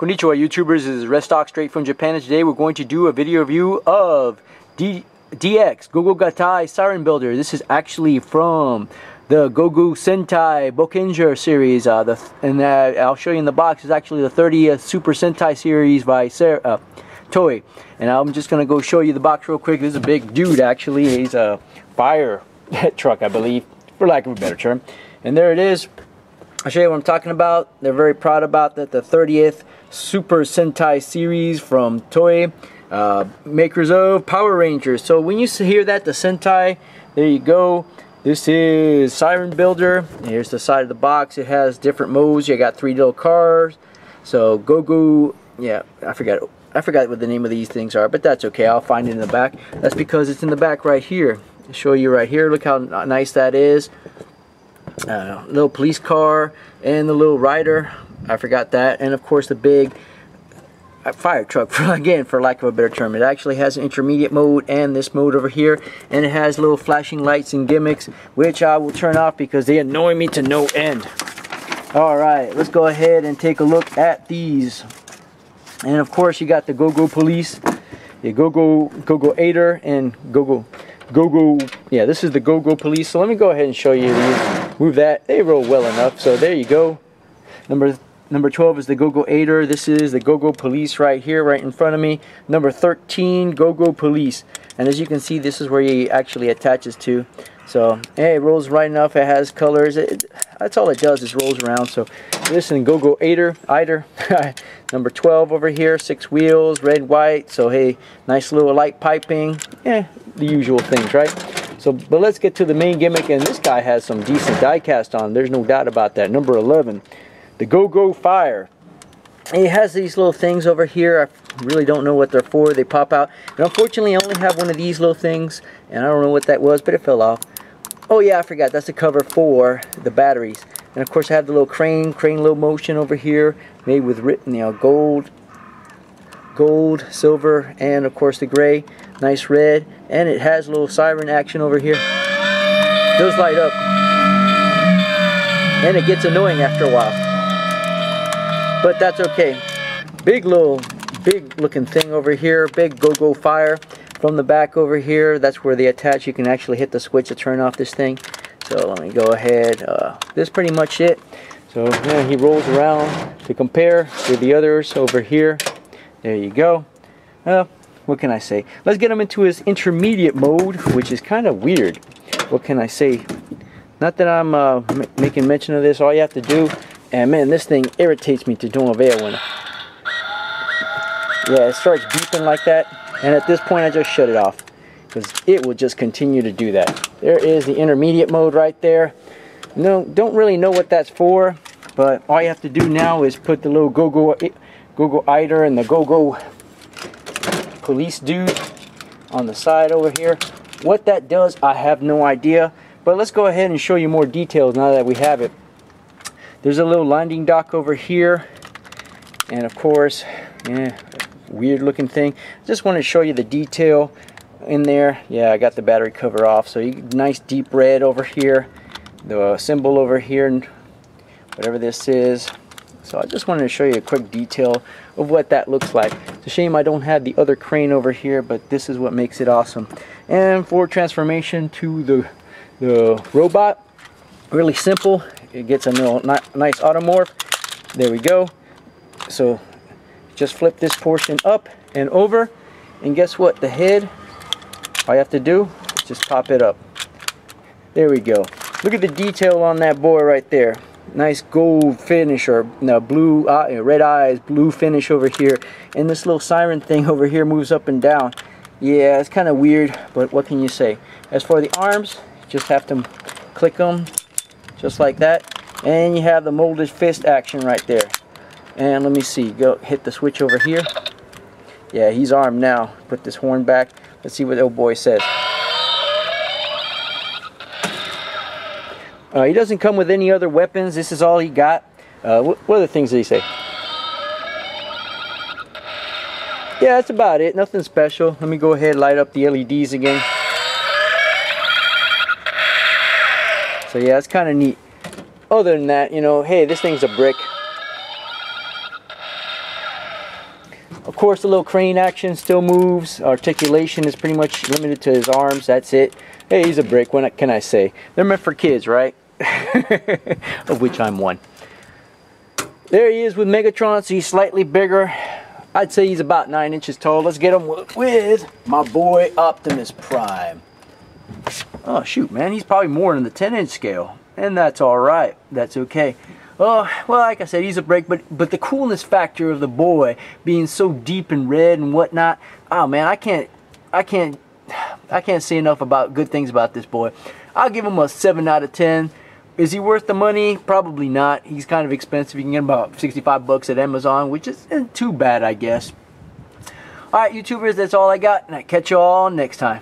Konnichiwa YouTubers, this is Restock straight from Japan, and today we're going to do a video review of D DX GoGo Gattai Siren Builder. This is actually from the GoGo Sentai Boukenger series, I'll show you in the box. It's actually the 30th Super Sentai series by Toei, and I'm just going to go show you the box real quick. This is a big dude, actually. He's a fire truck, I believe, for lack of a better term. And there it is. I'll show you what I'm talking about. They're very proud about that. The 30th Super Sentai series from Toei, makers of Power Rangers. So when you hear that, the Sentai, there you go. This is Siren Builder. Here's the side of the box. It has different modes. You got three little cars. So GoGo, yeah, I forgot what the name of these things are, but that's okay. I'll find it in the back. That's because it's in the back right here. I'll show you right here. Look how nice that is. Little police car and the little rider. I forgot that. And of course the big fire truck, for lack of a better term. It actually has an intermediate mode and this mode over here. And it has little flashing lights and gimmicks, which I will turn off because they annoy me to no end. Alright, let's go ahead and take a look at these. And of course you got the GoGo Police, the GoGo Eider, and yeah, this is the GoGo Police. So let me go ahead and show you these. Move that. They roll well enough. So there you go. Number 12 is the GoGo Eider. This is the GoGo Police right here, right in front of me. Number 13, GoGo Police. And as you can see, this is where he actually attaches to. So hey, it rolls right enough. It has colors. That's all it does is rolls around. So listen, GoGo Eider. Number 12 over here, 6 wheels, red, white. So hey, nice little light piping. Yeah, the usual things, right? So, but let's get to the main gimmick, and this guy has some decent die cast on. There's no doubt about that. Number 11, the GoGo Fire. And it has these little things over here. I really don't know what they're for. They pop out. And unfortunately, I only have one of these little things, and I don't know what that was, but it fell off. Oh yeah, I forgot. That's the cover for the batteries. And of course, I have the little crane low motion over here, made with gold, silver, and of course the gray, nice red, and it has a little siren action over here. It does light up, and it gets annoying after a while, but that's okay. Big looking thing over here, big GoGo Fire from the back over here. That's where they attach. You can actually hit the switch to turn off this thing. So let me go ahead. This is pretty much it. So yeah, he rolls around to compare with the others over here. There you go. What can I say? Let's get him into his intermediate mode, which is kind of weird. What can I say? Not that I'm making mention of this. All you have to do, and man, this thing irritates me to no avail when it starts beeping like that. And at this point, I just shut it off because it will just continue to do that. There is the intermediate mode right there. No, don't really know what that's for, but all you have to do now is put the little GoGo Eider and the GoGo Police dude on the side over here. What that does, I have no idea, but let's go ahead and show you more details now that we have it. There's a little landing dock over here, and of course, yeah, weird looking thing. Just want to show you the detail in there. Yeah, I got the battery cover off, so nice deep red over here, the symbol over here, and whatever this is. So I just wanted to show you a quick detail of what that looks like. It's a shame I don't have the other crane over here, but this is what makes it awesome. And for transformation to the robot, really simple. It gets a little nice automorph. There we go. So just flip this portion up and over, and guess what? The head, all you have to do is just pop it up. There we go. Look at the detail on that boy right there. Nice gold finish, or no, blue red eyes, blue finish over here, and this little siren thing over here moves up and down. Yeah, it's kind of weird, but what can you say? As for the arms, you just have to click them just like that, and you have the molded fist action right there. And let me see, go hit the switch over here. Yeah, he's armed now. Put this horn back. Let's see what the old boy says. He doesn't come with any other weapons. This is all he got. What other things did he say? Yeah, that's about it. Nothing special. Let me go ahead and light up the LEDs again. So yeah, it's kind of neat. Other than that, you know, hey, this thing's a brick. Of course, the little crane action still moves. Articulation is pretty much limited to his arms. That's it. Hey, he's a brick. What can I say? They're meant for kids, right? Of which I'm one. There he is with Megatron, so he's slightly bigger. I'd say he's about 9 inches tall. Let's get him with my boy Optimus Prime. Oh, shoot, man. He's probably more than the 10-inch scale. And that's all right. That's okay. Well, like I said, he's a break, but the coolness factor of the boy being so deep and red and whatnot. Oh man, I can't say enough about good things about this boy. I'll give him a 7 out of 10. Is he worth the money? Probably not. He's kind of expensive. You can get him about $65 at Amazon, which isn't too bad, I guess. All right, YouTubers, that's all I got, and I catch you all next time.